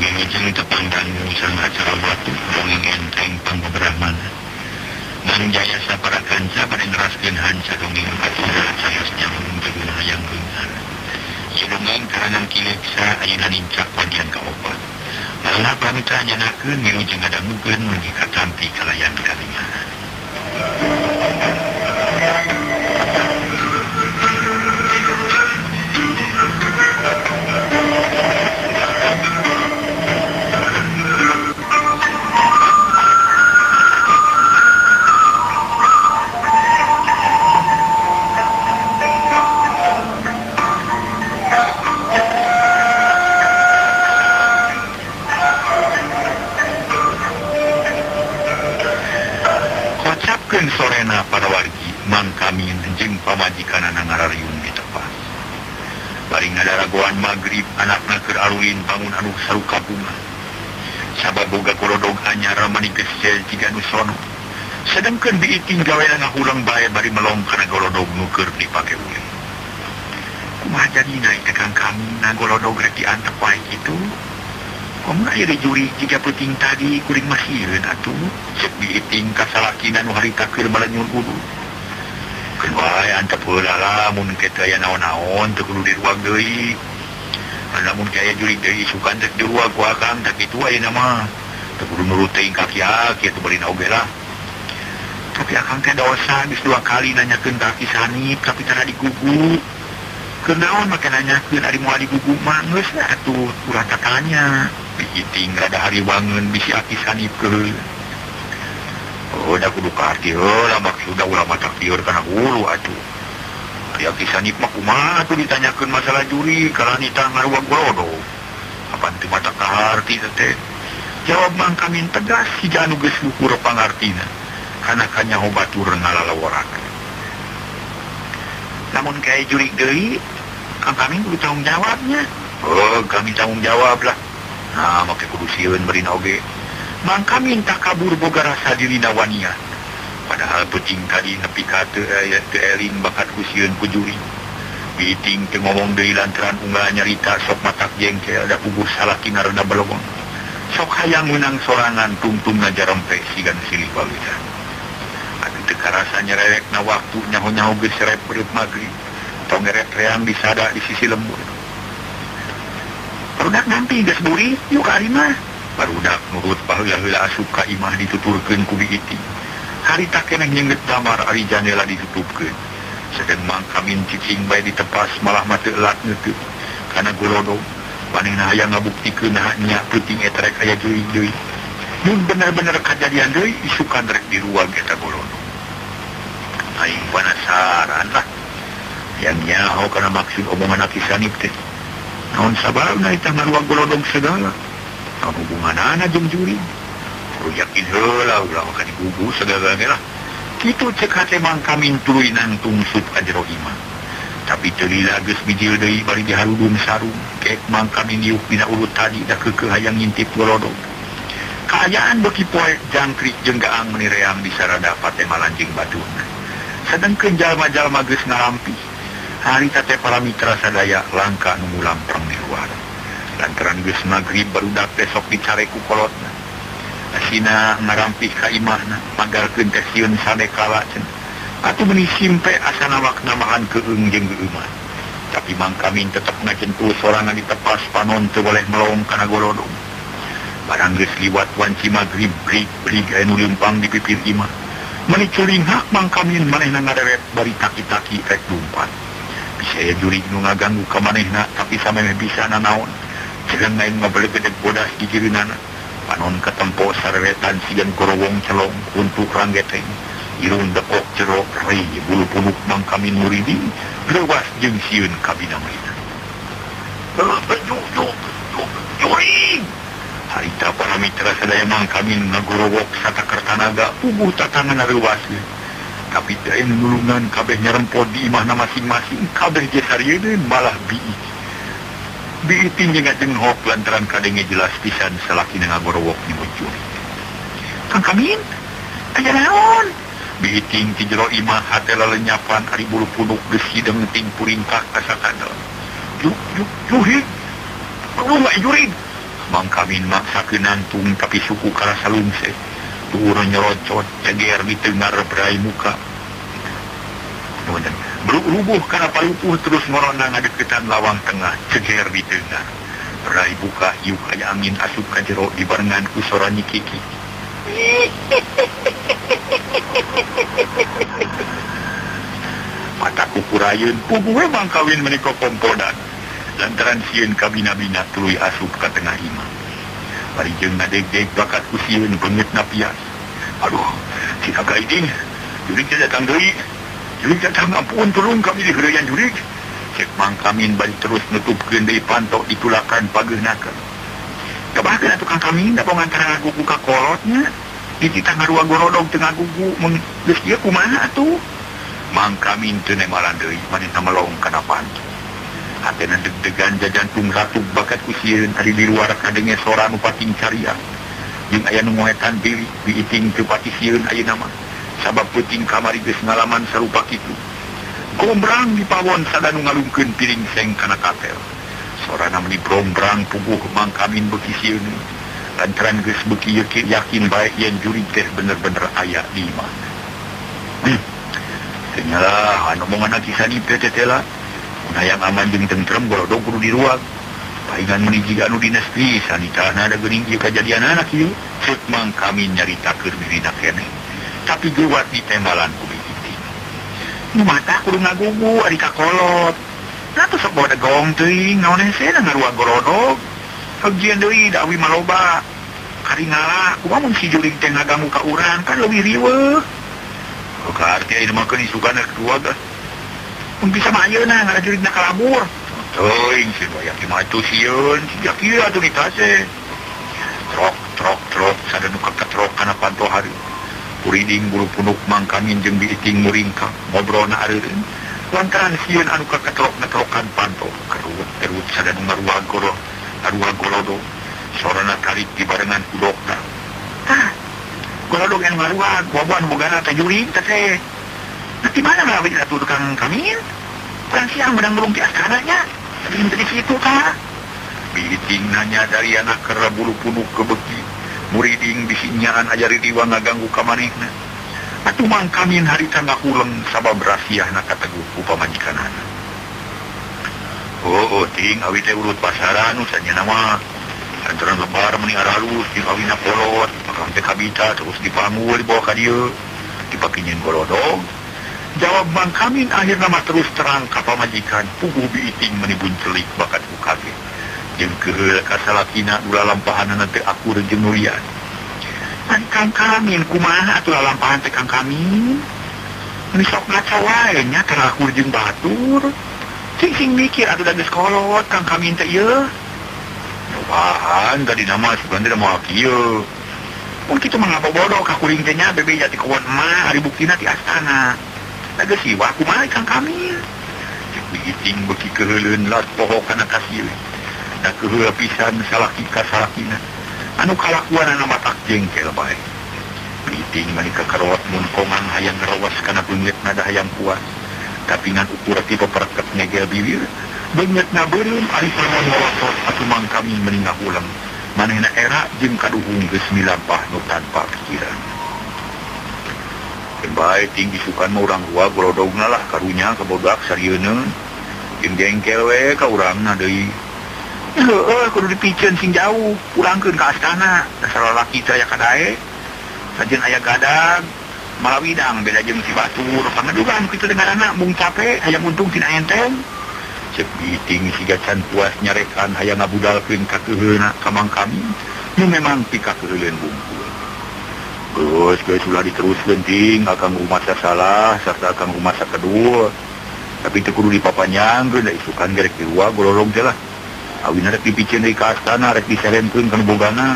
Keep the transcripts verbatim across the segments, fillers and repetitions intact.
yang ijeng tepandang sangat sarawat dongeng enteng pangbebrahmana dan jaya saparakan sabarin raskin hansa dongeng atina sayasnya mengguna yang benar ya dongeng karangan kileksa ayana nincak wadian kaopat malah pamita nyanakan yang ijeng ada mungkin mengikat tampi kalayan kalima. Sorena para wargi mang kami jeung pamajikan anak ngarariun di tepas baring ngadaragoan magrib anakna keur aruin bangun anu saruka bunga sabab boga kolodog anyar mani gesel tiga nu sono sedengkeun diiting gawean ngahulang bae bari melong kana golodog nu keur dipake uling kumaha jadina ikang kami na golodog rek diantep wae kitu komna ieu juri jiga penting tadi kuring masieun atuh cek diiting kasalakina nu harita keur malenyun ulu keur bae antep heula lamun kitu aya naon-naon teu kudu diruag deui lamun kaya juri deui sukan teh diruag ku akang teh kitu ayeuna mah teu kudu nuruteing ka kieu kitu bari na oge lah tapi akang teh dosa geus dua kali nanyakeun ka Ki Sanib tapi tara digugu kenaon maka nanyakeun ari moal digugu mah geus atuh urang katanya diiting rada hari bangun bisi Aki Sanib keul. Oh, dah kudu kaarti heula maksudna ulama takdir kana guru atuh. Ari Aki Sanib mah kumaha atuh ditanyakeun masalah juri kana nita ngaruang golodog. Apaan teu matak kaarti teh? Jawab Mang Kamin tegas siga anu geus luhur pangartina. Kana kanyaho batur ngalalaworakeun. Namun kae juri deui, Kang Kamin kudu tanggung jawabnya. Oh, kami tanggung jawab lah. Nah, maka kudu sieun bari na oge Mang Kamin tak kabur boga rasa dirina wanian padahal peuting tadi nepi ka teu eling bakat ku sieun ku juri biting teu ngomong deui lantaran unggal nyarita sok matak jengkel da kubur salakina rada belogong sok hayang meunang sorangan tungtung ngajarempe sigan silih balita atuh teu karasa nyerekna waktu nyaho-nyaho geus rep beureut magrib tong ngerep-reang disada di sisi lembur. Barudak nanti gas buri, yuk ka arimah. Barudak nurut baheula-heula asup ka imah dituturkeun ku biiting. Harita keneh nyeungeut damar ari janela ditutupkeun. Sadeung Mang Kamin cicing bae ditepas malah mah teu elat neuteut kana golodog. Panenna hayang ngabuktikeun nya peuting eta rek aya juri deui. Mun bener-bener kajadian deui isukan rek diruang eta golodog. Aing panasaran lah. Yang nyaho kana maksud omongan Aki Sanib teh. Naon sababna eta ngaruang golodog segala? Naon hubunganana jeung juri? Kudu yakin heula ulah maka digugu segala ge lah. Kitu cek hate Mang Kamin tuluy nangtung sup ka jero imah. Tapi teu lila geus bijil deui bari diharudung sarung. Kek Mang Kamin diuk dina urut tadi da keukeuh hayang ngintip golodog. Kaayaan beuki poek jangkrik jeung gaang meuni reang di sarada patemala jeung batuna. Sadengkeun jalma-jalma geus ngalampi. Harita teh para mitra sadaya langka nu mulampang di luar. Lantaran geus magrib barudak teh sok dicareku kolotna. Asina ngarampih ka imahna, manggalkeun teh sieun sadekala cenah. Atuh meuni simpe asa nawakna mahan keueung jeung geumah. Tapi Mang Kamin tetep ngajentul sorangan ditepas panon teu boleh melong kana golodog. Barang geus liwat wanci magrib brik-brik anu leumpang di pipir imah. Meuni culinghak Mang Kamin manehna ngareret bari taki-taki rek lumpat. Saya juri nu ngaganggu ka manehna tapi samemeh bisa nanaon sedang lain ngabelegedeg bodas di jirinana panon katempo sareretan sigan gorowong celong untuk ranggeteng irung depok jerok rei bulu punuk Mang Kamin muridin lewas jeung sieun ka bina merita juri harita para mitra sadaya Mang Kamin ngagorowok satakar tanaga puguh tatangan lewas tapi teh nulungan kabeh nyerempot di imahna masing-masing kabeh jesarieun malah bii biiting jeung ajenghop lantaran kadenge jelas pisan salakina ngagorowok nyebut juri. Kang Kamin aya naon biiting ti jero imah hatela lenyapan ari bulu punuk geus hidung ting puringkah asa kadal. Juk juk juhi. Ulun juri. Bangkamin maksa kenantung tapi suku karasa lumseh. Turun nyerocot, ceger di tengah berai muka. Berubuh karena palupuh terus meronang adeketan lawang tengah, ceger di tengah. Berai buka, yuk aja angin asup kajerok di barengan kusorani kiki. Mata kukurayun, puguwe bangkawin menikah kompodan. Lantaran sieun kabina-bina tuluy asup ka tengah imah. Bari jeung ngadeg-deg bakat ku sieun beungeut napias. Aduh, si Kakak Iding, jurig teh datang deui. Jurig datang, ampun tulung kami dihereuyan jurig. Cek Mangkamin bari terus nutupkeun deui pantok ditulakan pageurnakeun. Kabahkeun atuh Kang Kamin da pangantaran aku ku kakolotnya. Di tangga ruang gorodog tengah gugu geus ieu kumaha atuh. Mangkamin teu nemalan deui manehna melong kana pantok. Atena deg-degan jajantung ratu bakat kusieun ari di luar kadenge sora nu pating cariak. Jeung aya nu ngoetan diri diiting teu pati sieun ayeuna mah. Sabab peuting kamari geus ngalaman sarupa kitu. Gombrang di pawon sadanu ngalungkeun piring seng kana katel. Sorana meuni brombrang puguh Mangkamin beuki sieun. Lantaran geus beuki yakin bae yen juri teh bener-bener aya di imah. Hmm. Tenyalah anu omongan kisanip teh tetela. Hayang aman jeung tentrem gorodog kudu diruak. Paingan meuni jiga anu dinasti sanitana ada geuning ieu kajadian anak ieu. Ceuk Mangkamin nyaritakeun dirina keneh. Tapi geuwat ditembalan ku Iting. Nu mata kudu ngagugu ari kakolot. Ratu sok bodegong teuing naonese ngaruak gorodog. Heujeun deui da awi maloba. Karingala kumaha mun si jurig teh ngaganggu ka urang kan leuwih riweuh. Kaarti ieu mah keun isugana kedua geuh. Mungkin sama aja nah, nggak ada jurid nak kalabur. Tuh, si bayang lima itu siun, sejak iya tuh ditase. Trok, trok, trok, sadar nukak ketrok karena pantau hari. Puriding bulu punuk Mangkamin jeung Biiting muringkak, ngobrol na areun. Lantaran siun anu ketrok ngetrokan pantau. Kerut, kerut, sadar nukak ruang goro, ruang golodo. Sorana tarik di barengan kudokna. Hah, golodong yang ngaruan, wabuan bogana tak jurid, tase. Nanti mana merawat itu tukang Kamin? Kurang siang bedang burung di askaranya. Tapi di situ kah? Biiting nanya dari anak kera bulu punuk ke beki. Muriding bisinyaan ajari diwa ngaganggu kamarihna. Atuh Mangkamin hari tangga kuleng sabab rasiah nak kateguh upamajikan anak. Oh, oh, ting, awi teh urut pasaran usahnya nama. Santaran lebar meni aralus di awina polot. Makam teh kabita terus dipangul dibawa ke dia. Dipakinyin golodong. Jawab Mangkamin akhirnya mah terus terang kapal majikan. Puguh Biiting menibun celik bakat ukage. Jeung keheul kasalakina ulah lampahanana teu akur jeung nulian. An Kang Kamin kumaha atuh lalampahan teh Kang Kamin? Mun sok ngaca wae nya terakur jeung batur. Cing cing mikir atuh da geus kolot Kang Kamin teh ieu. Lobahan tadi nama sebenarnya mau kieu. Mun kitu mah ngabobodoh ka kuring teh nya bebe jati kuwon mah ari buktina di astana. Naga siwa kumai Kang Kamil. Cik Biiting beki keheulun lat pohok kana kasil. Da keheula pisan salaki kasalakina. Anu kalakuan nama tak jengkel bae. Biiting mani kakarot mun komang hayang rawas kana beungeut nada hayang kuas. Tapi ngan ukur ti peperket ngegel bibir. Beungeut na beureum ari pamon morotot atuh Mangkamin meni ngahulang. Manehna era jeung kaduhung geus milampah nu tanpa pikiran. Baik tinggi sukan mah urang dua golodogna lah karunya kabodak sarieuna jeung jengkel we ka urangna deui. Heueuh kudu dipikeun sing jauh, pulangkeun ka astana, dasar lalaki teh aya kadae. Sajeun aya gadang, malah widang beda jeung si batur, pangadugan kitu dengarana mung capek hayang untung tina enteng. Ceuk Biiting siga can puas nyarekan hayang ngabudalkeun ka keuheulna ka Mangkamin, nu memang pika keuheuleun bungkul. Terus, guys, ulah diteruskan, ting, akan rumah saya salah, serta akan rumah saya kedua. Tapi itu kudu dipapanyang, guys, isukan gerek di luar, gololong je lah. Awin rek dipicin dari kastana, rek diserentun, kan bogana.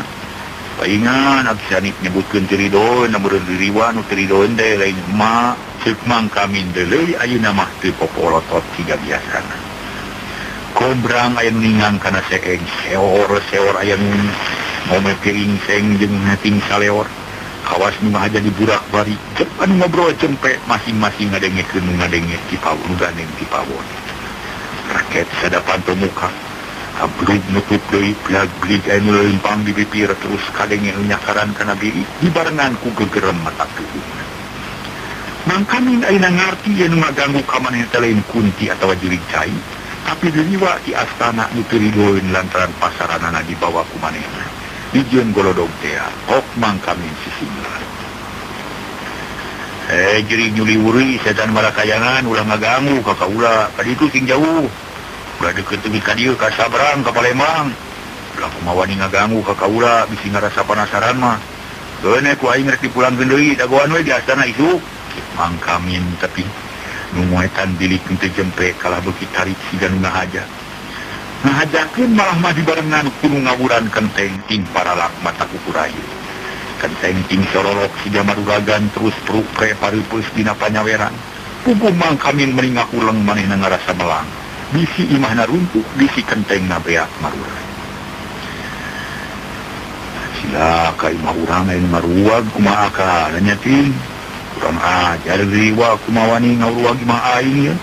Paingan, abis anip nyebutkan teridon, namun diriwan, teridon deh, lain emak. Sekmang Kamin delei, ayu namah terpopolotot, tiga biasana. Kombrang ayam ningang, karena seeng, seor, seor ayam, ngome piring, seeng, jeng, ting, saleor. Kawas ni mah aja diburak bari. Cepat ngobrol cempe masing-masing ngadenge kenu ngadenge tipau ngadenge tipau. Rakyat sadapan pemuka. Abrudnututdoi plag-bligan lempang di bibir terus kadengnya nyakaran kana biri dibarengan ku gegerem mata tubuhna. Mangkamin ay nangarti yang maganggu kaman yang lain kunti atau diri cai, tapi diliwa di astana nuturidoin lantaran pasaranana dibawa ku manehna. Dijeun golodog teh, ok mangkamin sisinglar. Eh jeri nyuliwuri setan marakayangan ulah ngaganggu kakak ulah kadi itu sing jauh. Udah deket temi ka dieu ka Sabrang ka Palembang. Ulah kumawani ngaganggu kakak ulah bisi ngarasa panasaran mah. Geune ku aing rek dipulangkeun deui dagoan we di astana isuk. Mangkamin tapi nu moetan bilik teu jempre kalah beuki tarik sigan ngahaja. Ngahajakeun malah mah dibarengan kudu ngawuran kenteng ting paralak mata kukurayu. Kenteng ting sororok si jamarugagan terus peruk preparipus dina panyaweran. Pupuk mangkamin meringa kuleng manehna ngarasa melang. Bisi imahna runtuh, bisi kenteng nabeak maruran. Sila ka imah urang yang maruag kumaha ka nanya ting. Kurang ajar riwa kumawani ngawruag imah aing ya.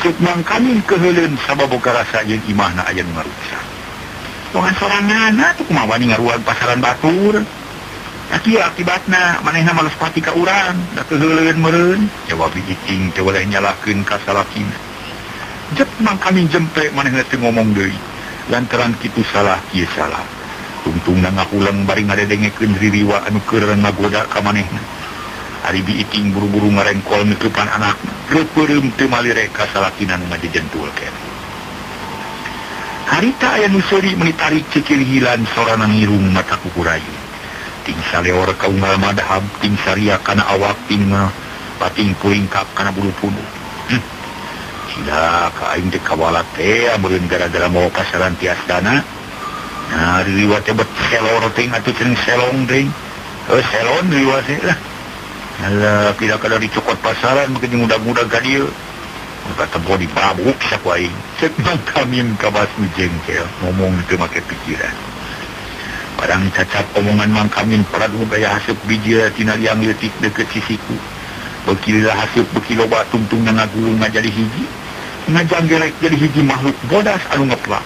Cek mangkamin kehelen sababoga rasa yang imahna aja ngarusak. Tuhan sorangana tuh kumawani ngaruag pasaran batur. Aki akibatna manehna males pati ka urang, da keheuleun meureun, jawab iting teu waleh nyalahkeun ka salakina. Jep mangkamin jempe manehna teu ngomong deui, lantaran kitu salah kieu salah. Tungtungna ngakulang bari ngadedengekeun ririwa anu keur ngagoda ka manehna. Ari bi iting buru-buru ngarengkol mikepan anakna, reupeureup teu malirek ka salakina nu ngajejentulkeun. Harita aya nu seuri menitarik cicil hilan sorana ngirung mata kukurayu. Ting saleor ka unggal madahab, ting saria kana awak, ting pating kulingkap kana bulu punuk. Hm. Sila ka aing dek kawalat teh ameureun gara-gara mau pasaran tias dana. Nah, riwa teh bet selor ting atuh cenah selong ting. Heuh, selon riwa teh lah. Alah, pila kada dicokot pasaran mah jeung udag-udag ka dieu. Maka tempo dipabuk saku aing. Ceuk mangkamin kabasmi jengkel, ngomong teu make pikiran. Barang cacat omongan mangkamin peradu gaya haseup biji tina liang leutik deket sisiku. Beukilah haseup beuki loba tungtung ngagulung ngajadi hiji. Ngajanggelek jadi hiji makhluk bodas anu ngeplak.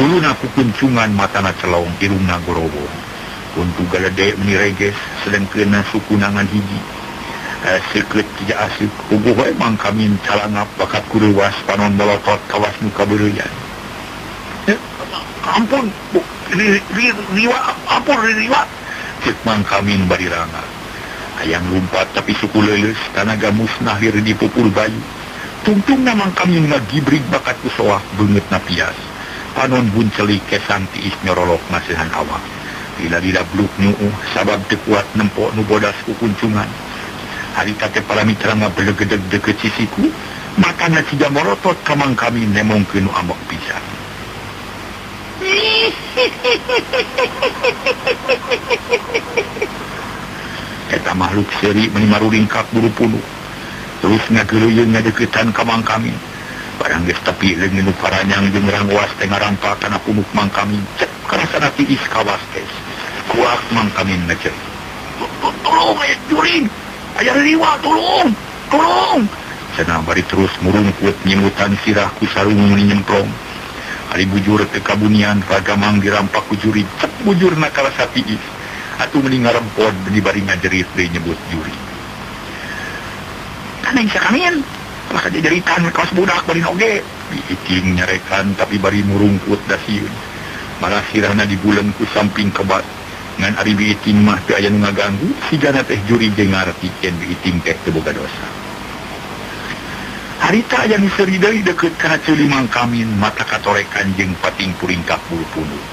Uluna kukuncungan matana celong irungna gorobong. Kuntu galedeh meni reges sedengkeun sukunangan hiji. Seukeut kieu aseup kubuh we mangkamin calangap bakat kurewas panon bolotot kawas nu kabeureuyaan. Ampun, riwa, ampun riwa. Cek mangkamin bari ranga. Hayang lumpat tapi suku leuleus tanaga musnah hir dipupul bayu. Tungtungna mangkamin ngagibrig bakat kusoah beungeut napias. Panon buncelik kesanti isnyorolok masehan awak. Lila-lila bluk nyuuh sabab tekuat nempok nu bodas kukuncungan. Harita teh paramitra ngabelegedeg deket sisiku. Makana ciga morotot ka mangkamin nemongkeun nu ambak pisan. Eta makhluk seri menimaru ringkak buru punu. Terus ngageruyeun ngadeukeutan ka mangkamin. Barang geus tepi leungeun paranyang jeung rangwas teh ngarampa kana punuk mangkamin. Cep karasana tiis kawas teh. Kuak mangkamin ngecek. Tolong ya juring. Aya riwa tolong. Tolong. Cenah bari terus murungkut nyimutan sirah ku sarung meni nyemplong. Ari bujur ke kabunian ragamang dirampak ku juri. Cep bujur nakala satiis atuh meni ngarempod di bari ngajerit deui nyebut juri. Taneng sakamin lah kada jeritan kawas budak bari oge diiting nyarekan tapi bari murungkut dasieun. Malah sirahna dibuleun ku samping kebat ngan ari biiting mah teu aya nu ngaganggu sigana teh juri jeung ngarti cenah biiting teh teu boga dosa. Harita yang seri dari deket kana ceuli mangkamin mata katorekan jeung pating puringkak bulu punduk.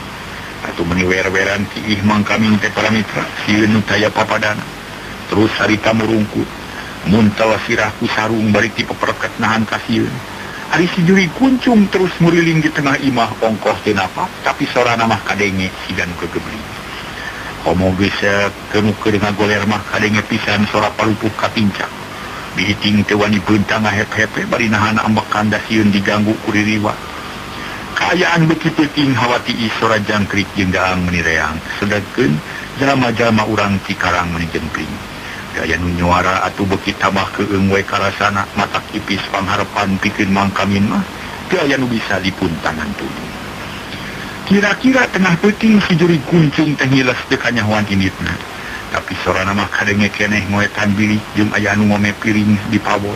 Atuh meni wer-weran ki ih mangkamin teh paramitra sieun nu taya papadana. Terus harita murungkut muntal sirah ku sarung bari ti pepereket nahan ka sieun. Ari si juri kuncung terus muriling di tengah imah ongkoh teu napak tapi sorana mah kadenge sidan kegebling. Komo geus teu keur ngagoler mah kadenge pisan sora palupuh katincak. Biiting teh wani beuntang ngahep-hepe bari nahan ambekan dasieun diganggu ku ririwa. Kaayaan beuki peuting hawatii sora jangkrik jeung daang meni reang. Sedengkeun jalma-jalma urang cikarang meni jengkring. Gaya nu nyuara atuh beuki tambah keung we karasana mata kipis pangharepan pikeun mangkamin mah teu aya nu bisa dipuntangan tuluy. Kira-kira tengah peting sejuri kuncung tenghilas dekanya huan inditna. Tapi sorana mah kadangnya keneh ngoetan biri jeng ayah anu ngome piring di pabon.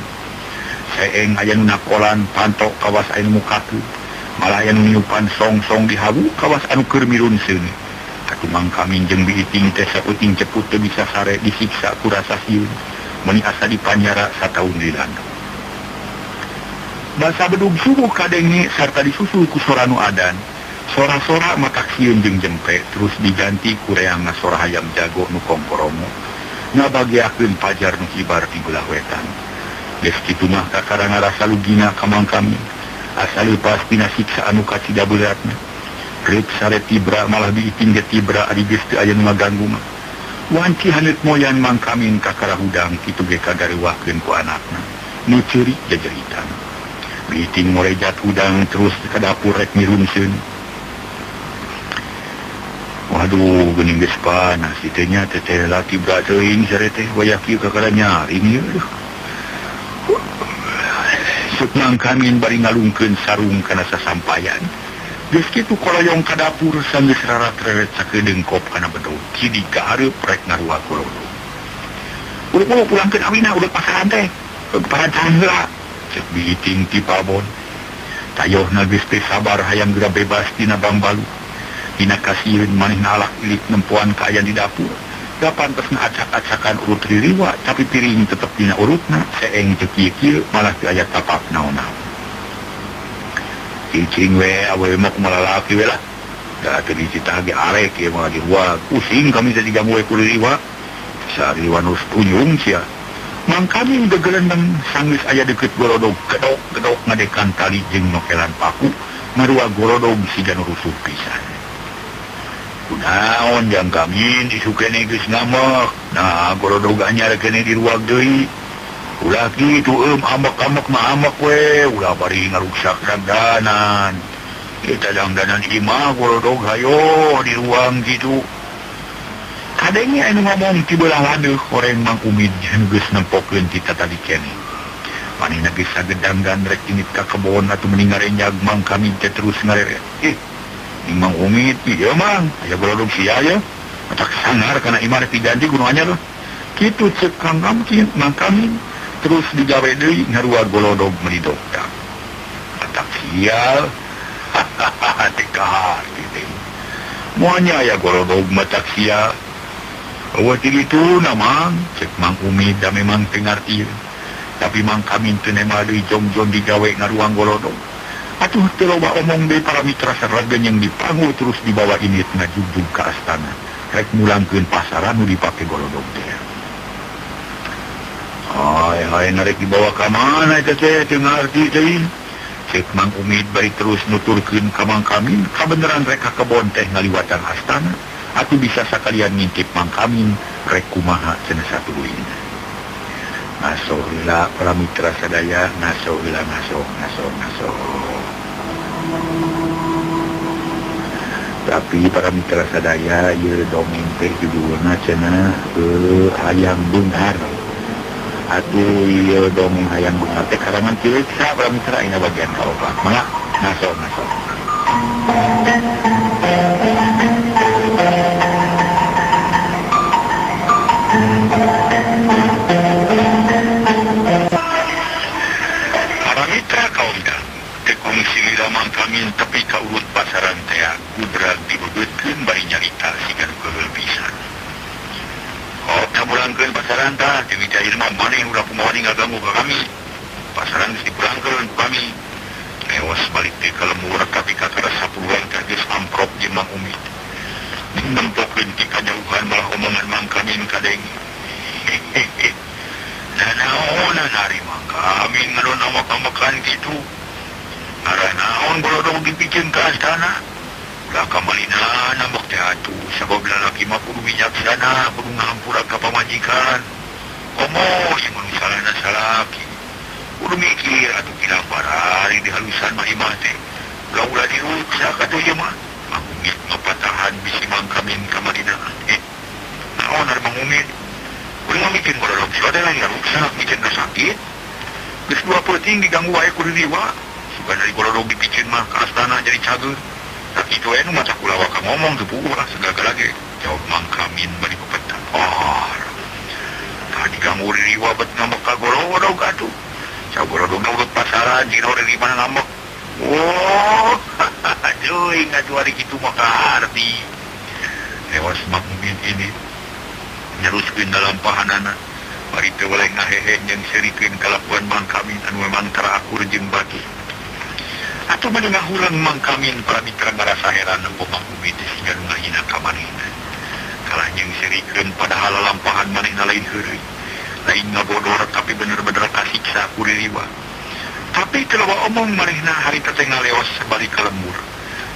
Seeng ayah anu nakolan pantok kawas ayah anu mukaku. Malah ayah anu nyupan song-song dihabu kawas anu kermirun sini. Aku mangkamin jeng biiting teh saputing ceput bisa sare disiksa kurasa siun. Meni asa di panjara satahun di landau. Basa bedug subuh kadangnya serta disusul ku soranu adan. Sora-sora mataksiun jeng jempe terus diganti kureang na sora hayam jago nu komporomo na bagi akun pajar nu hibar di gulah wetan. Des kitu mah kakarana rasa lugina kamang kami asal lepas pina siksa anu kacida beratna. Rek sare tibra malah diiting ge tibra adi geus teu aya nu ngaganggu mah. Wanci haneut moyan mang kami kakara hudang kitu ge kagareuwahkeun ku anakna. Nu ceurik jejeritan. Biiting morejat hudang terus ka dapur rek mirunseun. Waduh, gening geus panas, ditanya teteh lati berat teing sare teh wayah kieu kakara nyari nih. Sok mangkamin bari ngalungkeun sarung kana sasampayan. Geus kitu koloyong ka dapur sanggeus rarat-raret sakedeung kop kana bedog. Kidi ka hareup rek ngarua kolodo. Udah pulangkeun awina udah pasaran teh. Pasaran heula. Cek biiting ti pabon. Tayohna geus teh sabar hayang geura bebas dina bangbalu. Dina kasihin manih nalak ilik nempuan kaya di dapur. Dapan pesna acak-acakan urut ririwa, tapi piring tetep dina urutna, seeng cekikil, malah diayat tapak nao-nao. Cicing weh, awe mok malah laki weh lah. Dah tericita hagi arek ya malah diruak. Pusing kami jadi gamu weh kuririwa. Sariwa nus punyung sia. Mang kami udah gelendang, sangis ayah deket gorodog. Gedok-gedok ngadekan tali jeng nokelan paku. Merua gorodog si janurusuh pisan. Kunaon jang kami isu kene geus ngamak. Nah, gorodog anyar kene diruak deui. Ulah kitu eum ambek-ambek mah ambek we, ulah bari ngaruksak dangdanan. Eta dangdanan ieu mah gorodog hayo diruang kitu. Kadangnya anu ngomong ti beulah ladeuh horeng Mang Umid geus nempokeun ti tatadi kene. Manehna geus sagedangdan rek init ka kebon atuh meni ngarenyag Mang kami teh terus ngareret. Eh, Imang Umid, iya mang, ayah golodog sia ya. Matak sangar karena imar diganti gunanya loh. Kitu cek kang kamkin, mang kami terus digawe deui ngarua golodog melidokdak. Matak sial, hahaha, tekar gitu. Muanya ayah golodog matak sial. Awat itu namang, cek Mang Umid dah memang tengarti. Tapi mang kami tenema deui jom-jom digawe ngaruang golodog. Atuh teloba omong deh para mitra seragen yang dipanggul terus dibawa ini ngajubung ke astana. Rek mulangkeun pasaran nu dipake golodog teh. Hai hai narek dibawa ka mana eta teh teu ngarti teh. Cek Mang Umid bari terus nuturkeun ka Mang Kamin kabeneran rek ka kebon teh ngaliwatan astana atuh bisa sakalian ngintip Mang Kamin rek kumaha cenah satuluyna. Ngasoh heula para mitra sadaya ngasoh heula ngasoh ngasoh ngasoh. Tapi para mitra sadaya ieu dongeng teh judulna cenah eh hayang beunghar. Atuh ieu dongeng hayang beunghar teh karangan Cileuksa para mitra ina bagian kaopat. Mangga ngaso ngaso. Para mitra kaopat tekungsi lila Mang Kamin tepi ka urut pasaran teh budrag dibebeutkeun bari nyarita siga geuleuh pisan. Hop tabulangkeun pasaran tah jeung jair mah maneh urang kumaha ngaganggu ka kami. Pasaran geus dipulangkeun ku kami. Leos balik teh ka lembur tapi kakara sapuluhan ka geus amprop jeung Mang Umid. Nempokeun ti kajauhan malah omongan Mang Kamin kadeng. Nah naon ari Mang Kamin ngarona makamekan kitu. Arah naon golodog dipikeun ka astana. Ulah kamalina nambak teh atuh sabab lalaki mah kudu bijaksana, kudu ngahampura ka pamajikan. Komo ieu manusia salahna salaki. Kudu mikir atuh kilampar ari dihalusan mah imah teh. Ulah ulah diruksak atuh ieu mah. Mang Umid ngapatahan bisi Mang Kamin kamalina. Eh, naon ari Mang Umid? Kudu mamikeun golodog sadaya ngaruksak mikeun ka sakit. Geus dua peuting diganggu wae ku diriwa. Bukan dari golodog dipicin mah ke astana jadi cager. Tapi 聞こえるまたこらはかももんぐぼうらすががらげjawab Mangka min bari pepetang or tadi kamu riwa bet ngambek kagoro-goro gaduh caboro-goro urut pasaran jino dari mana ngambek woh aduh ingat hari gitu maka arti tewas makmin ini nyeruskin dalam pahanana mari teweleng ngahehe yang serikin kalapuan Mangka min anu memang terakur jeng batu atau mendengar hulang Mangka min para mitra ngerasa heran nempo makmin sehingga ngahina kamarina kalah yang serikin padahal lampahan manehna lain heureuy lain ngabodor tapi bener-bener kasiksa ku diriwa tapi telawa omong manehna hari teteh ngaleos sebalik ka lembur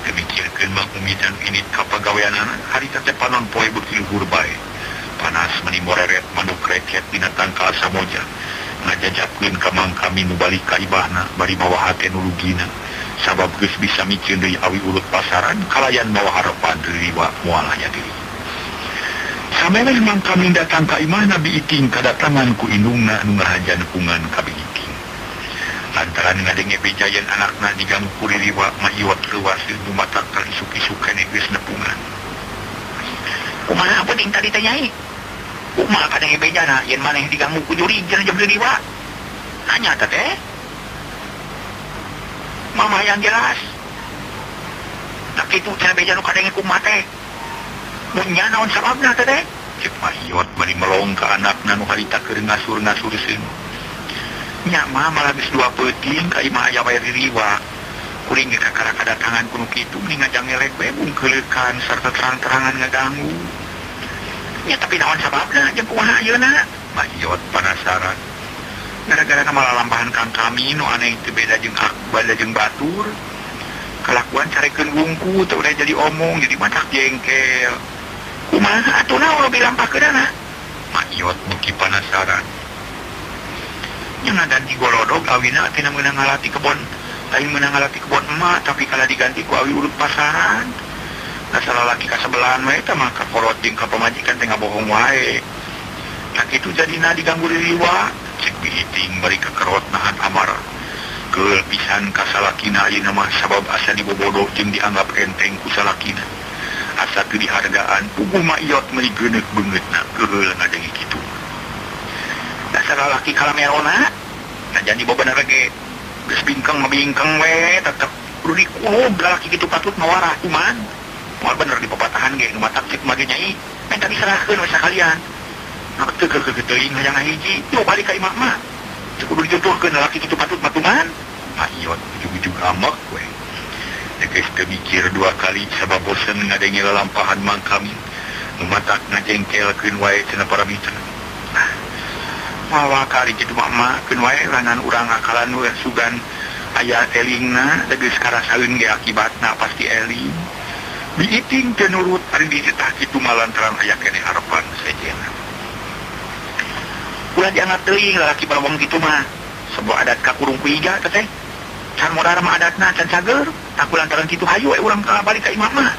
demikirkeun makmin dan ini kapagaweanana hari teteh panon poe beuki luhur bae panas meni moreret manuk reket dina tangkal samoja ngajajapkeun ka Mangka min nu balik ka ibahna bari mawa hate nu lugina sabab geus bisa micieun deui awi ulut pasaran kalayan mawa harepan diriwa moalaya deui. Samemeh Mangka min datang ka imahna biiting kadatangan ku indungna anu ngahajan pungan ka biiting. Lantaran ngadenge bejayan anakna digamu ku diriwa mahiwat leuwas dumatak ka isuk-isuk kene geus nepungan. Kumaha penting tadi tanyai? Kumaha kadenge bejana yen maneh digamu ku juri jeung jeung diriwa? Hanya teh mama yang jelas. Tapi itu cara bejana kadenge kumaha teh? Munya naon sababna teh teh? Cik mahiot bari melong ka anakna nu harita keur ngasur-ngasurkeun. Nya mah malah geus dua peuting ka imah aya bae diriwa. Kuring kakara kadatangan kuno kitu mending ngajang ngelek bae bungkeulekan sarta terang-terangan ngaganggu. Nya tapi naon sababna jeung kumaha ayeuna? Mahiot panasaran. Gara-gara malah lampahan Kang Kami nu aneh teu beda jeung Akbar jeung batur. Kelakuan carekeun wungku teu udah jadi omong jadi macak jengkel. Kumaha atuh naon bilang pakeunana? Makiot mugi panasaran. Nyeuna ganti golodog awina tina meunang ngalati kebon. Lain meunang ngalati kebon emak tapi kala diganti ku awi urut pasaran. Asal laki ka sebelahan we teh mah kakorot jeung ka pamajikan teh ngabohong wae. Nah kitu jadina diganggu diriwa. Cek biiting bari kakerot nahan amarah. Geul pisan ka salakina ayeuna mah sabab asa dibobodoh jeung dianggap enteng ku salakina. Asa teu dihargaan puguh makiot meuni geuneuk beungeutna keul ngadenge kitu. Dasar lalaki kalamerona najan dibobener ge geus bingkeng mabingkeng we tetep kudu dikuub lalaki kitu patut mawarah kuman. Moal bener di papatahan ge nu matak cik mage nyai menta diserahkeun we sakalian. Anu teu geus teuing hayang hiji nu balik ka imah mah. Kudu dijodohkeun lalaki kitu patut matuman. Makiot ujug-ujug amek we. Tegas kemikir dua kali sabab bosan ngadenge lalampahan Mangka min nu matak ngajengkelkeun wae cenah para mitra. Mawa kali kitu mah mah keun wae lanan urang akalan we sugan aya elingna tegas karasaeun ge akibatna pasti eling. Biiting teu nurut ari dicetah kitu mah lantaran aya kene harepan sejenna. Ulah diangat teuing lalaki bawang kitu mah sabab adat kakurung ku iga teh. Can modar mah adatna can cager aku lantaran kitu hayu eh urang ka balik ka imah mah.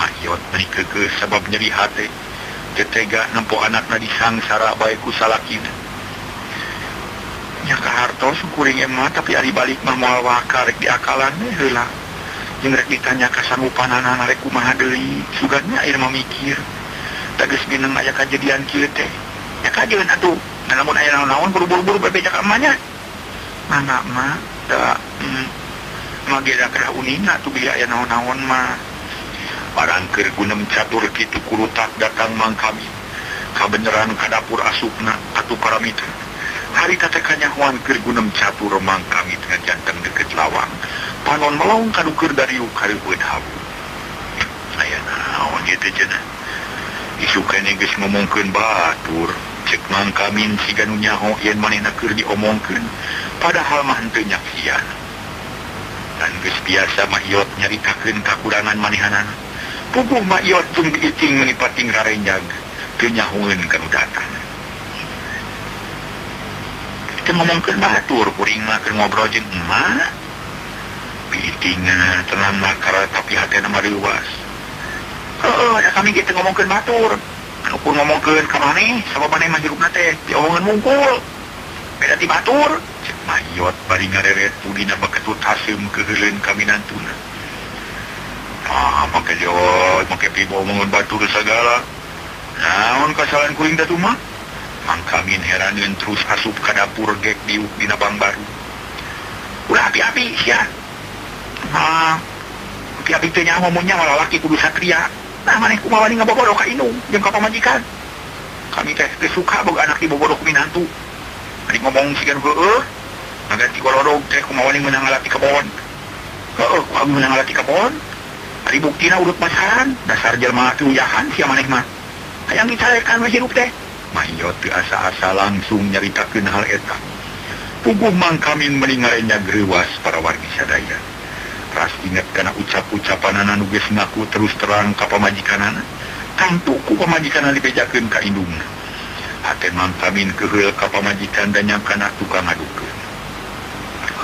Makiot bari keukeus sabab nyeri hate teu tega nempo anakna disangsara bae ku salakina. Nya kahartos kuring emah tapi ari balik mah moal waka rek diakalan we heula. Jeung rek ditanya ka sarupanana rek kumaha deui sugannya ayeuna mah mikir. Tegas mineng aya kajadian kieu teh. Ya kajeun atuh lamun aya naon-naon buru-buru bebeja ka emahnya. Anak mah da magera kara unina tu biar aya naon-naon mah barang keur gunem catur kitu kurutak datang Mangka min ka beneran ka dapur asupna atuh para mitra harita teh kanyahoan keur gunem catur Mangka min ngajanteng deket lawang panon melong ka dukeur dariu ka reupeut hawu aya naon ieu teh cenah isu kene geus ngomongkeun batur. Cek Mangka min siga nu nyaho yen manehna keur diomongkeun padahal mah henteu nyaksian. Dan geus biasa makiot nyaritakeun kakurangan manehanna. Puguh makiot jeung biiting meuni pating rarenjang teu nyahoeun kana datang. Teu ngomongkeun batur kuring mah keur ngobrol jeung emak. Biiting tenang nakara tapi hatena mah riwas. Heuh, da kami kitu ngomongkeun batur. Anu pun ngomongkeun ka maneh sabab maneh mah hirupna teh diomongan mungkul beda ti batur. Cek makiot bari ngareret pudina baketut haseum keuleun ka minantuna Ah, pakai jod, pakai pibo, bangun batu segala. Naon kesalahan kuring da tuh mah? Mangkamin heraneun terus asup ka dapur gek diuk dina Bangbaru. Ulah api-api sia. Ah, api-api teh nyaho mun nya lalaki kudu satria. Nah, maneh kumaha nih ngabobodoh ka indung jeung ka pamajikan. Kami teh teh suka boga anak dibobodoh ku minantu. Ari ngomong sikeun heueuh, ngaganti golodog teh kumaha nih meunang ngalati kebon. Heueuh, kumaha meunang ngalati kebon? Ari buktina urut masaran, dasar jelema teh uyahan sia maneh mah. Hayang dicarekan mah hirup teh. Mahyot teu asa-asa langsung nyaritakeun hal eta. Puguh Mangkamin meningarenya greuwas para wargi sadaya. Ras ingat kana ucap-ucapanana nu geus ngaku terus terang ka pamajikanana, tangtu ku pamajikanana dibejakeun ka indungna. Hate Mangkamin keuheul ka pamajikan dan nyangkana tukang ngadukeun.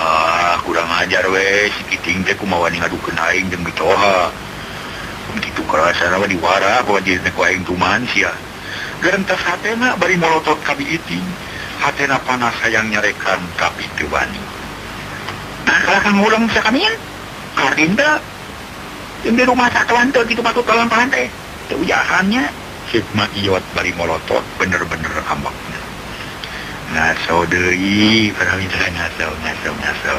Ah, kurang ajar we, si Kiting teh kumaha nih ngadukeun aing jeung mitoha. Kitu karasana mah diwara pamajikan teh ku aing tuman sia. Gerentas hatena bari molotot ka biiting. Hatena panas hayang nyarekan tapi teu wani. Kalahkan ngulang sakamin, karinda, di rumah saklan teu kitu patut talampahan teh. Teu ujahannya, Hikmah Iyot bari molotot bener-bener ambakna. Ngaso deui, perawi teh ngaso, ngaso, ngaso.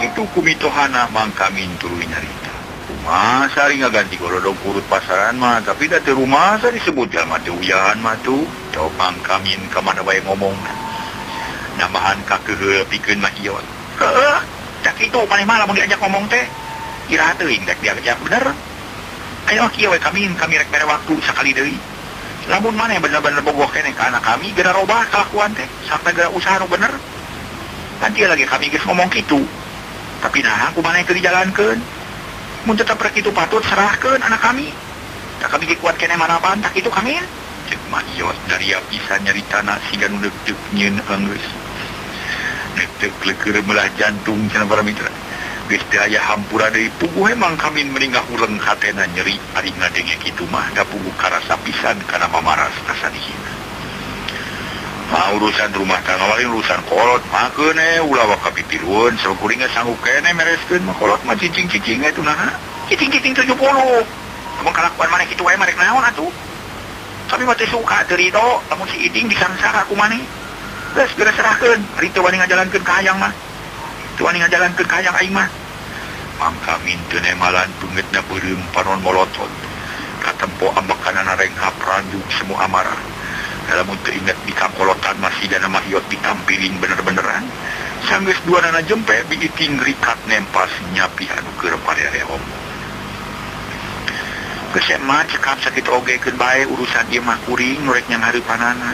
Itu kumitohana Mangkamin tuluy nyarita. Kumaha sari ngaganti golodog urut pasaran mah, tapi da teu rumah sari disebut jelema teu uyahan mah tuh. Jawab Mangkamin ka mana wae ngomong. Namahan ka keuheul pikeun mah ieu. Heuh, da kitu paneh mah lamun diajak ngomong teh. Kira teuing rek diajak bener. Ayo kieu we kami, kami rek mere waktu sakali deui. Lamun maneh bener-bener bogoh keneh ka anak kami geura robah kalakuan teh, sarta geura usaha nu bener. Tadi lagi kami geus ngomong kitu. Tapi nah, aku mana yang dijalankan? Mun tetap rek itu patut serahkan anak kami. Tak kami dikuat kena marapan, tak itu kami. Cek Mahyot dari apisan nyari tanah sehingga nuduk-duk nyen hangus. Nuduk lekere melah jantung sana para mitra. Geus daya hampura dari puguh emang kami meninggal ureng hatena nyeri. Ari ngadengek itu mah, da puguh karasa pisan karena mamaras asadihina. Mah urusan rumah tangga wali urusan kolot mah keuneh ulah wakapi piruan selalu kuring sanggup keneh mereskeun mah kolot mah cicing-cicingnya itu nah cicing-cicing tujuh puluh namun kalakuan mana gitu wae marek naon atuh tapi mah teu suka teu rido lamun si Iding disangsara kumaha geus geura serahkeun ari teu wani ngajalankeun ka hayang mah teu wani ngajalankeun ka hayang aing mah Mangkamin teu nemalan tungetna beureum panon molotot katempo ambekanana renghap ranjuk semua amarah. Dalam untuk ingat di kolotan masih dana Mahyot ditampilin bener-beneran. Sanggeus dua nana jempe biiting rikat nempas nyapi anu keur parereom. Kesema cekap sakit oge keun bae urusan ieu mah kuring nu rek nyanghareupanana.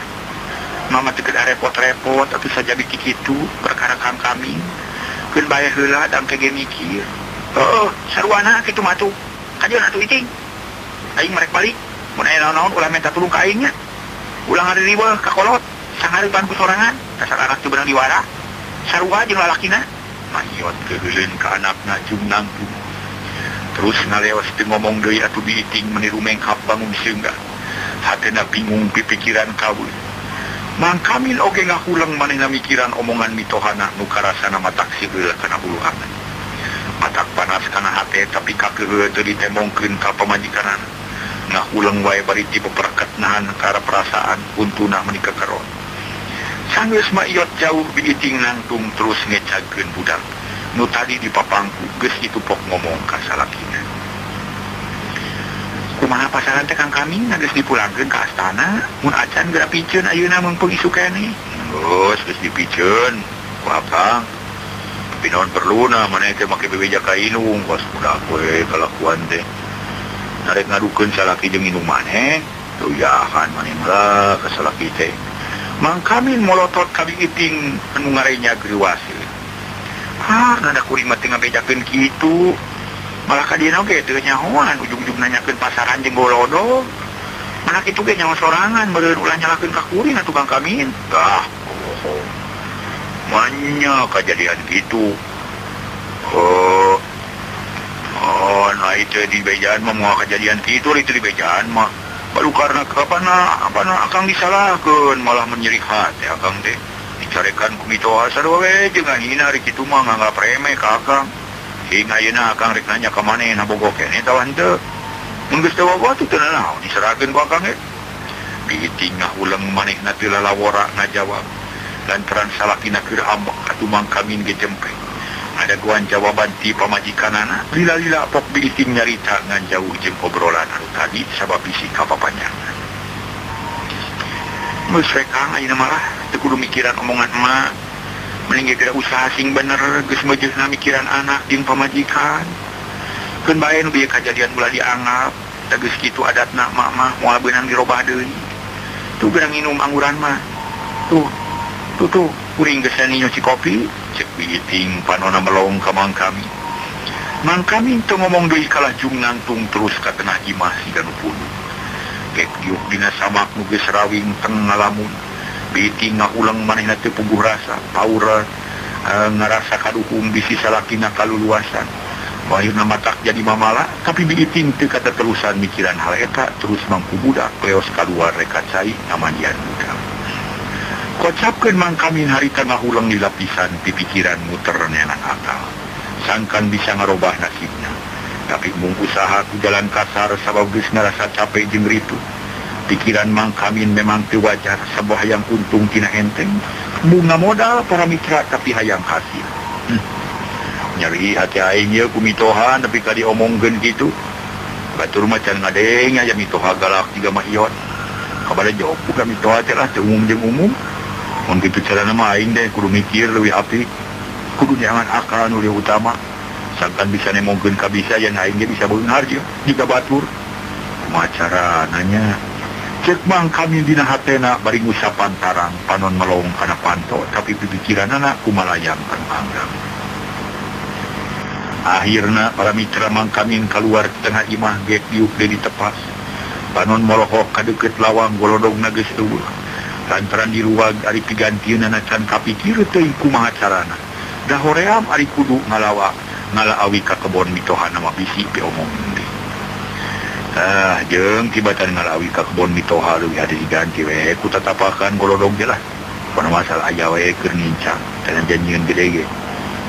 Mama teu kada repot-repot atuh sajadi kitu perkara kami. Keun bae heula dan tege mikir. Heuh, sarwana kitu mah tuh. Kajeun atuh Iting. Aing merek balik. Mun aya naon-naon ulah minta tulung ka aingnya. Ulang hari riweuh ka kolot, sanghareupan ku sorangan, dasar anak teu beunang diwara. Sarua jeung lalakina, Mahyot keuleun ka anakna jeung nangtung. Terus ngaleos teu ngomong deui atuh Biiting meniru menghap bangun seunggah. Hatena bingung pipikiran kaul. Mangkamin oge ngahuleung manehna mikiran omongan mitohana nu karasana matak seueul kana bulu angan. Matak panas kana hate tapi kakeuheul teu ditemongkeun ka pamajikanana. Nah ulang wae bari ti peperkat nahan karena perasaan untuna menikah karon. Sanggeus Mahyot jauh Biiting nangtung terus ngecageun budak. Nu tadi di papangku geus ditupok ngomong ka salakina. Kumaha pasaran teh Kang Kaming geus dipulangkeun ka astana, mun acan geura piceun ayeuna meungpeung isu keneh. Geus geus dipiceun, ku Abang. Pinoan perluna maneh teh make bebeja ka indung, kos budak we kalakuan teh. Narek ngadukeun salaki jeung indung maneh, teu yahan maneh mah ka salaki teh. Mangkamin molotot ka Biiting anu ngarenya griwas. Ah, kada kuring mah teu ngabejakeun kitu. Malah ka dieu oge teu nyahoan ujug-ujug nanyakeun pasaran jeung golodog. anak itu kayak nyawa sorangan, badan ulah nyalakin kakurin atau tukang kamin. Tah, oh, banyak kejadian gitu. Oh, oh, nah itu di Bejan mah mau kejadian gitu, itu di Bejan mah. Baru karena apa nak, apa nak, akang disalahkan, malah menyerik hati akang deh. Dicarekan kumitoha sarwawe, jangan hina rik itu mah nganggap remeh ke akang. Hingga yena akang rik nanya kemana yang nabogoknya, ini tawan deh. Mengges dawa batu tenang, diserahkan ke akang deh. Ditingah ulang manik nati lalawora najawab. Lantaran salah kina kira ambak, katumang kamin getempeng. Ada guan jawaban ti pamajikan anak lila-lila pok biiting nyarita ngan jauh jeng obrolan anu tadi sabab isi kapapannya mesrekang aja malah tekudu mikiran omongan emak mending kita usaha sing bener geus mejehna mikiran anak jeng pamajikan kan bae nu bieu kajadian mula dianggap tegas kitu adatna emak mah moal beunang dirobah deui tuh gerang minum angguran mah tuh tuh tuh kuring gesani nyuci kopi cek biting panona melong kamang kami mang kami itu ngomong doi kalah jung nangtung terus katenah imah si ganu punu kek yuk dina samak nuges rawing teng ngalamun biting ngahulang manehna teu puguh rasa paura e, ngerasa kaduhum bisi salakina kaluluasan wayuna matak jadi mamala tapi biting teu kata terusan mikiran hal eta terus mangku budak leos kaluar rekat cai namajian budak kocapkan mangkamin hari tengah ulang di lapisan pipikiran muter nenan akal sangkan bisa ngarobah nasibnya tapi mung usaha ku jalan kasar sabab geus ngerasa capek jeung ritu pikiran mangkamin memang teu wajar sabab hayang untung tina enteng bunga modal para mitra tapi hayang hasil hmm. Nyari hati aing ieu kumitohan tapi ka diomongkeun kitu batur mah can ngadeng aya mitoha galak jiga mah iot kabare jawab bukan mitoha teh lah teu umum jeung umum. Mun kitu carana mah aing deh kudu mikir leuwih apik. Kudu nyangan akal nu leuwih utama. Sangkan bisa nemongkeun kabisa yen aing ge bisa beunghar jieu jika batur. Kumaha carananya? Ceuk mang kami dina hatena bari ngusapan tarang panon melong kana panto tapi pikiranana kumalayang kan manggang. Akhirna para mitra mang kami kaluar tengah imah gek diuk deui ditepas. Panon moloho ka deukeut lawang golodongna geus eueuh. Lantaran diruag ari pigantian anak can kapikir teuing kumaha carana dahoream ari kudu ngalawa ngalaawi ka kebon mitohan nama bisi pe omong deui ah jeung tibatan ngalaawi ka kebon mitoha leuwih hade diganti we ku tatapakan golodog ge lah pon masalah aya we keur nincang kana janjieun gede ge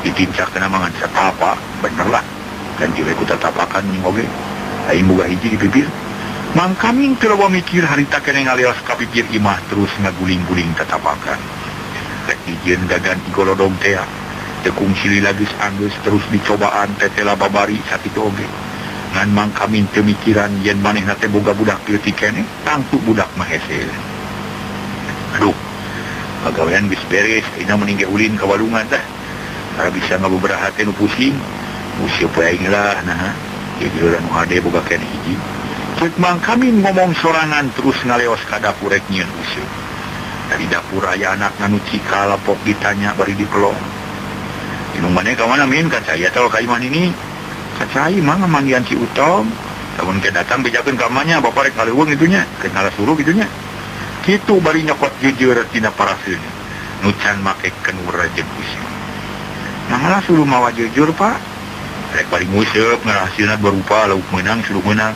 ditincak kana mangan satapa bener lah ganti we ku tatapakan ning oge aing boga hiji di bibir. Mang kaming terlalu mikir harita kene ngalios kapikir imah terus ngaguling-guling tatapakan. Rek dijieun gaganti golodong teh. Tekung silila geus anggeus terus dicobaan tetela babari sakitu oge. Ngan mang kaming teu mikiran yen manehna teh boga budak peutik kene, tangtu budak mah hese. Aduh. Pagawean geus beres, ina mending ge ulin ka walungan tah. Tara bisa ngaboberaha teh nu pusing. Musih poe aing lah nah. Ieu nu hade boga kene hiji. Cek mang kami ngomong sorangan terus ngaleos ka dapur rek nyieun useup. Dari dapur aya anak anu cikal lapok ditanya bari dipelong. Inung maneh ka mana min ka saya tol ka imah ini. Ka cai mah mandian si Utom. Lamun ke datang bejakeun ka mannya bapak rek kaleuweung kitu nya, rek ngalasuruh kitu nya. Kitu bari nyokot jujur tina paraseun. Nu can make kenur jeung useup. Mangala suruh mawa jujur, Pak. Rek bari nguseup ngarahaseunna berupa lauk meunang suruh meunang.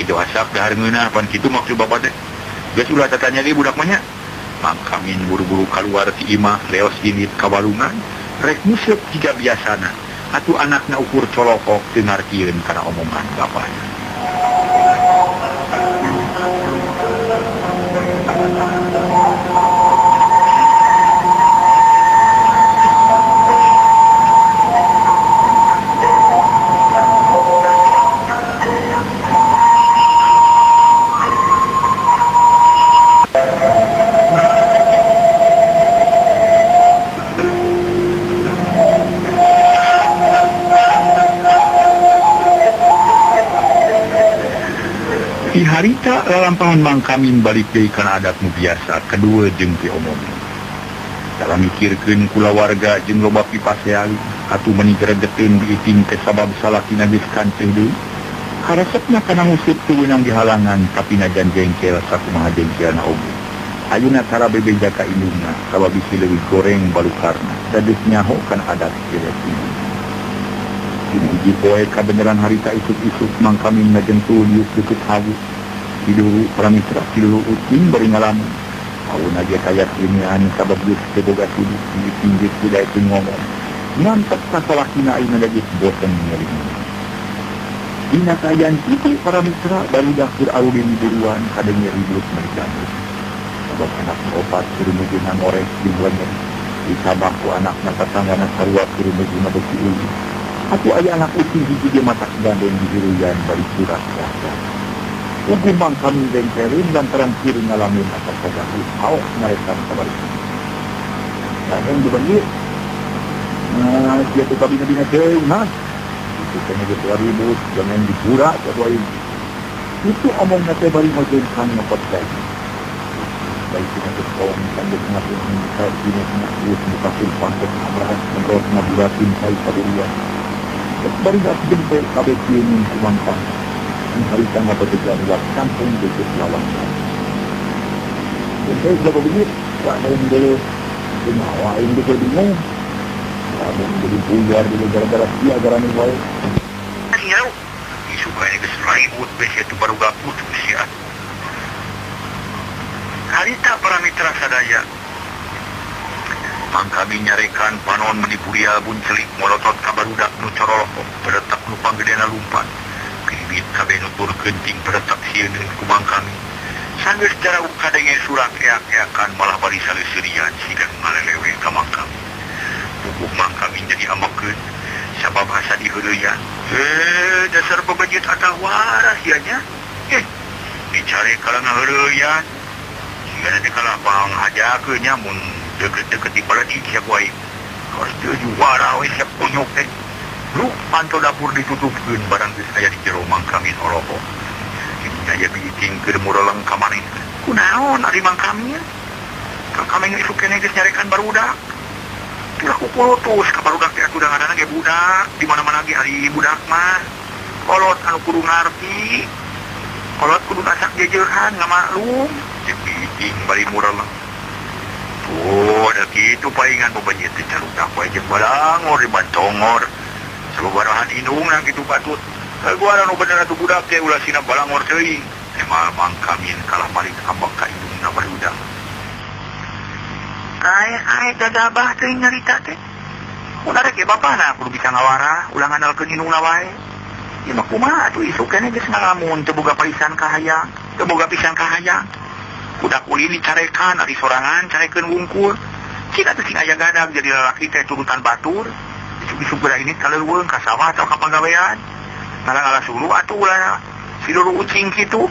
Ejo asak dahar ngeunah pan kitu maksud bapak teh. Geus ulah tatanya ge budak mah nya. Mang kami buru-buru kaluar ti imah leos init ka walungan rek museup jiga biasana. Atuh anakna ukur colokok teu ngartieun kana omongan bapana. Harita lalampahan mang kami balik deui kana adatmu biasa kedua jeung ti omongna. Dalam mikirkeun kulawarga jeung loba pipaseali atuh meni gregeteun bieuting teh sabab salakina geus kanceuh deui. Karesepna kana husud tuwinang dihalangan, tapi najan jengkel sakumaha jengkel na oge. Ayeuna tara bebeja ka indungna, sabab bisi leuwih goreng balukarna, dadis nyaho kana adat kieu. Iji poe kabeneran harita isuk-isuk mangkamin najan tuliuk dikut hagus. Tiduru pramitra tiduru utin bari ngalamun. Awun aja kaya kinian sabab geus teu boga sudut di pinggir budaya ngomong. Mantep kasalakina ayeuna geus boten ngeureun. Dina kayaan itu pramitra bari dakir aludin buruan kadengir hidup mereka. Sabab anak opat kudu meugeuna ngorek di bulanna. Disabaku anak nasatanggana sarua kudu meugeuna beki ulun. Aku ayah anak usin hiji mata sedandeng di hiruyan dari surat rakyat. Uguman kami dengkerin dan terakhir ngalamin atas kadaku. Auk mereka kabar itu. Sayang dibanding. Nah, dia tetap bina-bina jauh, mas. Itu kena ketua ribut, jangan diburak, ketua ini. Itu omongnya tebari majukan ngepotkan. Baik dengan ketua misalkan berkenapun menikah, jenis menakut, mutasin pantek, abrahas, menurut, naburasin, baik padurian. Bari asbin pe kabeci min kumangkan. Hari tangga pekerjaan buat kampung deket lawan. Jadi berapa begini? Tak ada yang dulu. Cuma awak yang dulu bingung. Kamu jadi puyar dulu gara-gara dia gara-gara nilai. Ayo, disukainya keserai buat besi itu baru gak putus usia. Hari tak paramitra sadaya. Mangkami nyarekan panon menipuria buncelik molotot kabarudak nu corolokok peretak nu panggedena lumpan kribit kabe nutur genting peretak siun dengan kumang kami sangger secara ukadengnya surak eak-eakan malah bari salisirian sidang ngalelewe kamang kami bubuk mangkami jadi amakeun sabab asa diheureyan eh dasar pebejit atah waras ianya eh dicari kalangan heureyan jika nanti kalah pang hajakeun nyamun deket-deket di baladi siap wae harus dia juara wae siap kunyuk eh lu pantau dapur ditutupkan barang saya di jeromang kami oroko saya bikin kermuralang kamarin ku naon arimang kami kami ngisuk kene nges nyarekan barudak tulah ku polotus ke barudak aku udah ngadana kayak budak dimana-mana lagi hari budak mah kolot anu kudu ngarti kolot kudu nasak jejehan gak maklum saya bikin bari muralang. Oh, ada gitu palingan bebannya tercaru takwa aja balangor di bantongor sebab barahan indung nang gitu patut lagu ada no bener atuh budak teh ulah sina balangor teuing emang mangkamin kalah balik ambak ka indung na barudak ae ae dadabah teuing nyarita teh ulah ge bapana kudu bisa ngawara ulah ngandalkeun indungna wae ieu mah kumaha atuh isuk kana geus ngalamun teu boga pisan ka hayang teu boga pisan ka hayang budak ulin dicarekan, ari sorangan, carekan wungkul. Cina tuh cina aja gadag jadi lelaki teh turutan batur. Isuk-isuk gara ini kaleuweung ka sawah atau ka pagawean. Ngalang-alang suluh atuh ulah siduru ucing kitu.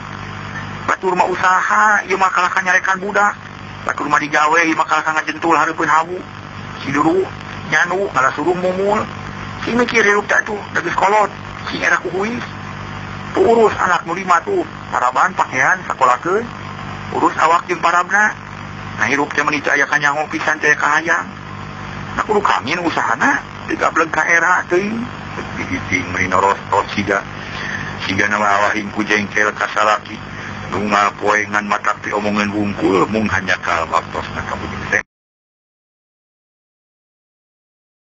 Batur mah usaha, ieu mah kalahkan nyarekan budak. Batur mah digawe, ieu mah kalahkan ngajentul hareupeun hawu. Siduru nyanu, ngalang suruh mumul. Cing mikir hirup tak tuh, dagis kolot. Cing era kuhuis. Tu urus anak nu lima tuh, paraban pakaian sakolakeun. Urus awak jeung parabna. Nah hirup teh menita aya kanyango pisan teh ka hayang. Nah kudu kami usahana digableg ka era teuing. Digiting minoros tos siga. Siga nawawahing ku jengkel ka salaki. Nungal poengan matak ti omongan wungkul mung hanyakal waktos na kamu jeng.